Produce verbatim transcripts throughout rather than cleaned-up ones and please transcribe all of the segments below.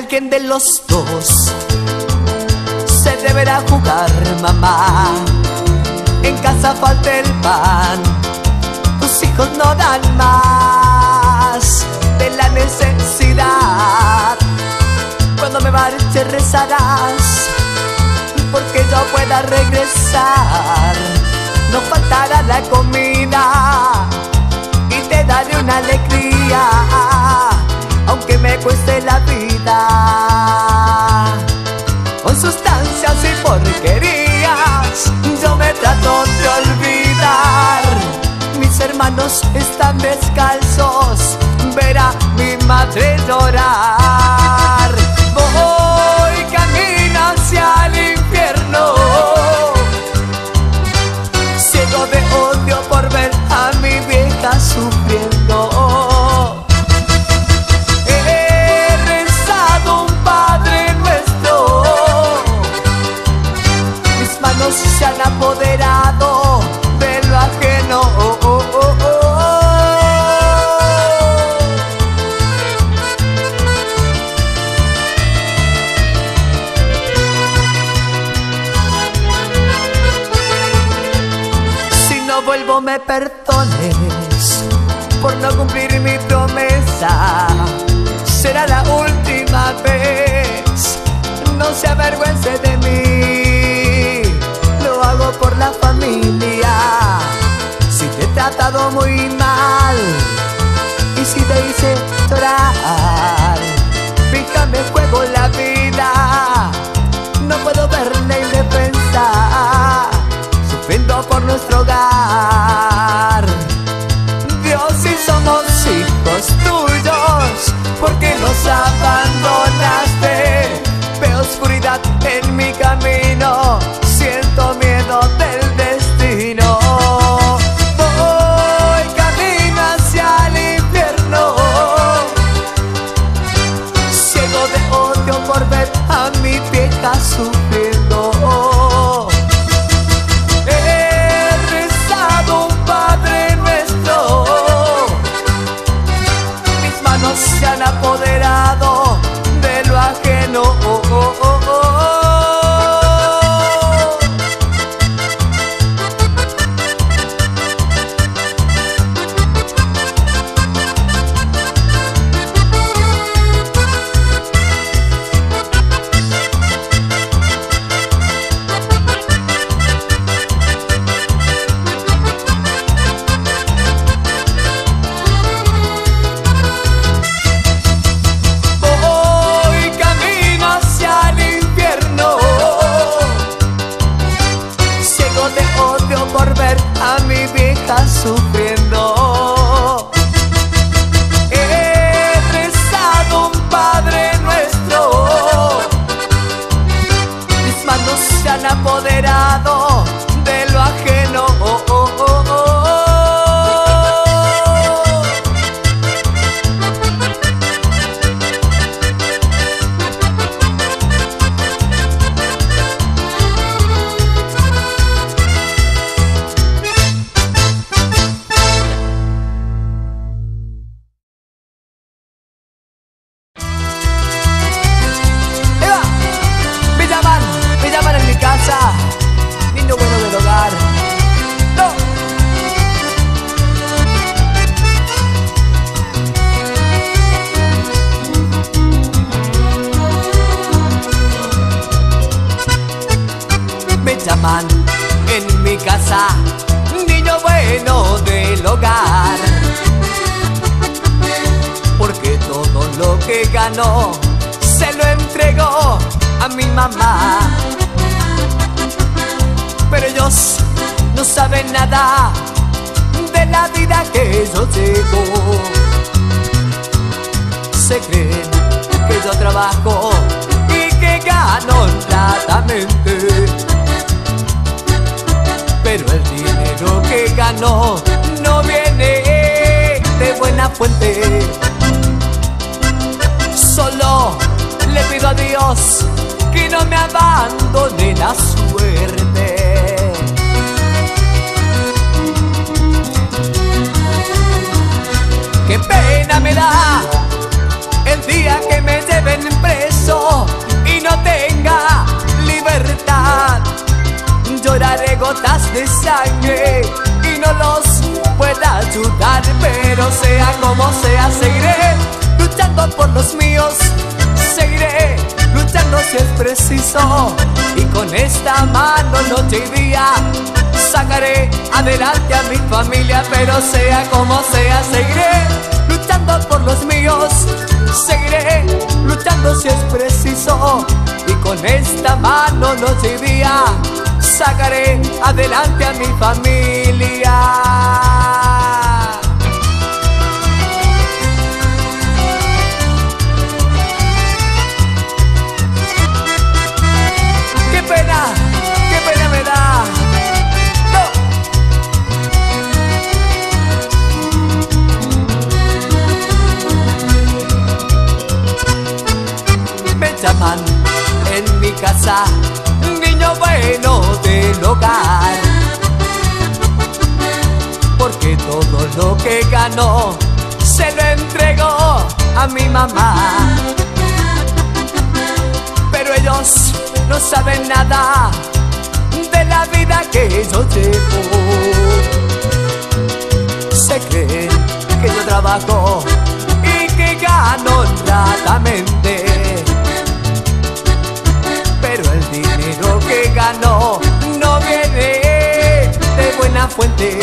alguien de los dos se deberá jugar, mamá. En casa falta el pan, tus hijos no dan más de la necesidad. Cuando me marche rezarás porque yo pueda regresar. No faltará la comida y te daré una alegría, aunque me cueste la vida. Con sustancias y porquerías yo me trato de olvidar. Mis hermanos están descalzos, ver a mi madre llorar. Voy camino hacia el infierno, ciego de odio por ver a mi vieja sufriendo. Se han apoderado de lo ajeno. Oh, oh, oh, oh. Si no vuelvo me perdones por no cumplir mi promesa. Será la última vez, no se avergüence de mí. Por la familia, si te he tratado muy mal y si te hice llorar, fíjame en juego la vida. No puedo verme indefensa, sufriendo por nuestro hogar. Dios, si somos hijos tuyos, ¿por qué nos abandonaste? Veo oscuridad en mi camino, siento miedo del destino. Voy camino hacia el infierno, ciego de odio por ver a mi vieja sufriendo. He rezado un Padre Nuestro, mis manos se han apoderado de lo ajeno. Oh, oh, oh, oh. Sufriendo, he rezado un Padre Nuestro, mis manos se han apoderado de lo ajeno. Oh, oh, oh, se lo entregó a mi mamá. Pero ellos no saben nada de la vida que yo llevo. Se creen que yo trabajo y que gano honradamente, pero el dinero que gano no viene de buena fuente. Solo le pido a Dios que no me abandone la suerte. Qué pena me da el día que me lleven presa. ayudar, pero sea como sea, seguiré luchando por los míos, seguiré luchando si es preciso, y con esta mano noche y día sacaré adelante a mi familia, pero sea como sea, seguiré luchando por los míos, seguiré luchando si es preciso, y con esta mano noche y día sacaré adelante a mi familia. Llaman en mi casa niño bueno del hogar, porque todo lo que ganó se lo entregó a mi mamá. Pero ellos no saben nada de la vida que yo llevo. Se creen que yo trabajo y que gano honradamente, pero el dinero que ganó no viene de buena fuente.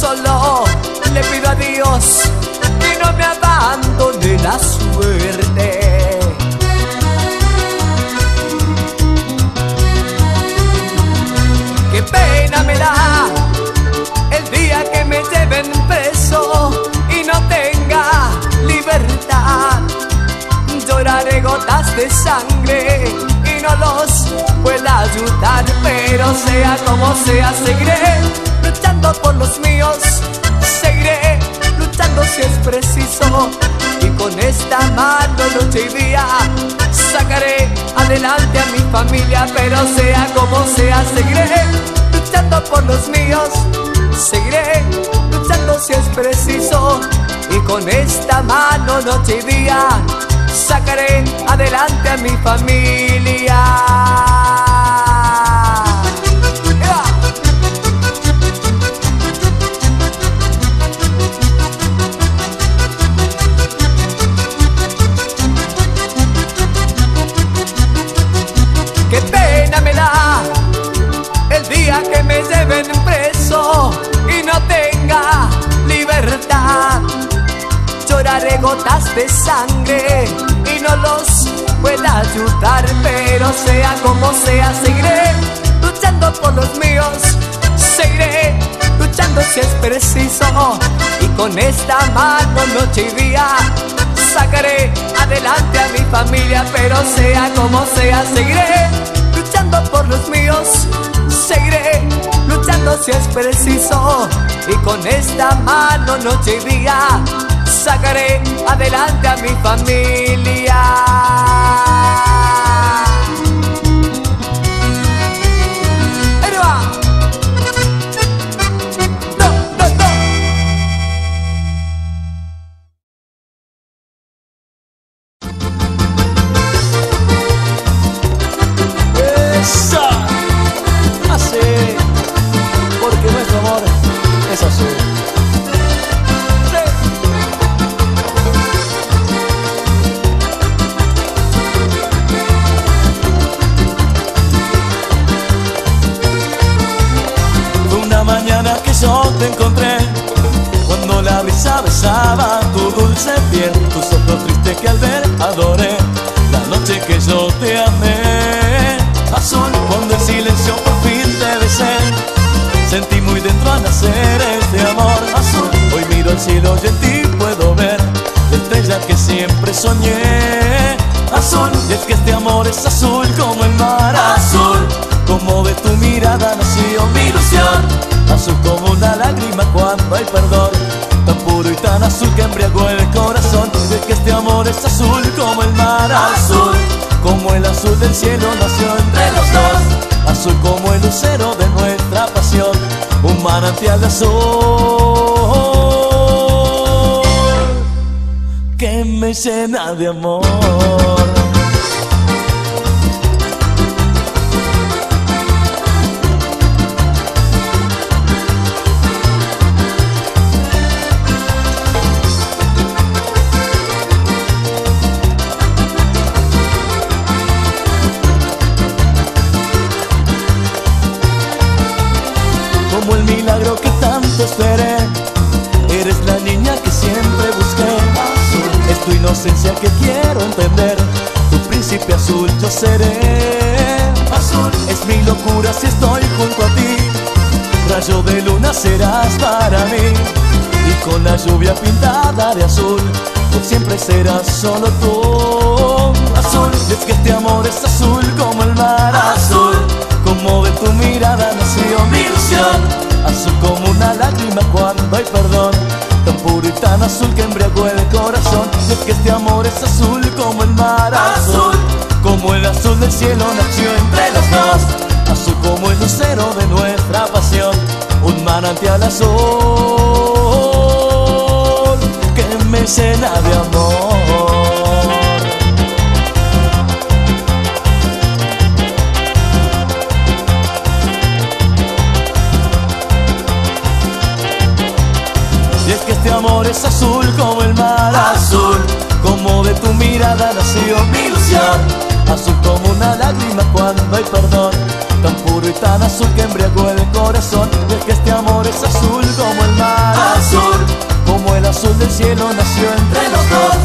Solo le pido a Dios que no me abandone la suerte. Qué pena me da el día que me lleven preso y no tenga libertad. Lloraré gotas de sangre y no los pueda ayudar, pero sea como sea, seguiré luchando por los míos, seguiré luchando si es preciso, y con esta mano noche y día sacaré adelante a mi familia, pero sea como sea, seguiré luchando por los míos, seguiré luchando si es preciso, y con esta mano noche y día sacaré adelante a mi familia. Qué pena me da el día que me lleven preso y no tenga libertad. Lloraré gotas de sangre y no los pueda ayudar, pero sea como sea, seguiré luchando por los míos, seguiré luchando si es preciso, y con esta mano noche y día sacaré adelante a mi familia, pero sea como sea, seguiré luchando por los míos, seguiré luchando si es preciso, y con esta mano noche y día sacaré adelante a mi familia. ¡Arriba! ¡No, no, no! ¡Esa! Así, porque nuestro amor es azul. Yo te encontré cuando la brisa besaba tu dulce piel, tus ojos tristes que al ver adoré, la noche que yo te amé. Azul, cuando en silencio por fin te besé, sentí muy dentro a nacer este amor. Azul, hoy miro al cielo y en ti puedo ver la estrella que siempre soñé. Azul, y es que este amor es azul como el mar. Azul, como de tu mirada nació mi ilusión. Azul como una lágrima cuando hay perdón, tan puro y tan azul que embriagó el corazón. Es que este amor es azul como el mar. Azul, como el azul del cielo nació entre los dos. Azul como el lucero de nuestra pasión, un manantial de azul que me llena de amor. inocencia que quiero entender. Tu príncipe azul yo seré. Azul es mi locura si estoy junto a ti. Rayo de luna serás para mí. Y con la lluvia pintada de azul, por siempre serás solo tú. Azul, es que este amor es azul como el mar. Azul, como de tu mirada nació mi ilusión. Azul como una lágrima cuando hay perdón. Tan puro y tan azul que embriagó el corazón. Es que este amor es azul como el mar. Azul, como el azul del cielo nació entre los dos. Azul como el lucero de nuestra pasión. Un manantial azul que me llena de amor. Este amor es azul como el mar. Azul, como de tu mirada nació mi ilusión. Azul como una lágrima cuando hay perdón. Tan puro y tan azul que embriagó el corazón. Y es que este amor es azul como el mar. Azul, como el azul del cielo nació entre los dos.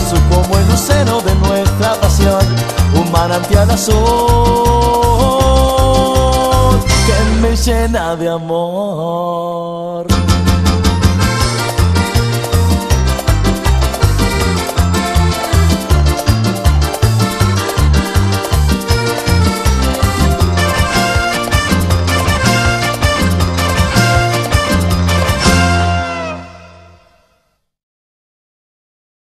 Azul como el lucero de nuestra pasión. Un manantial azul que me llena de amor.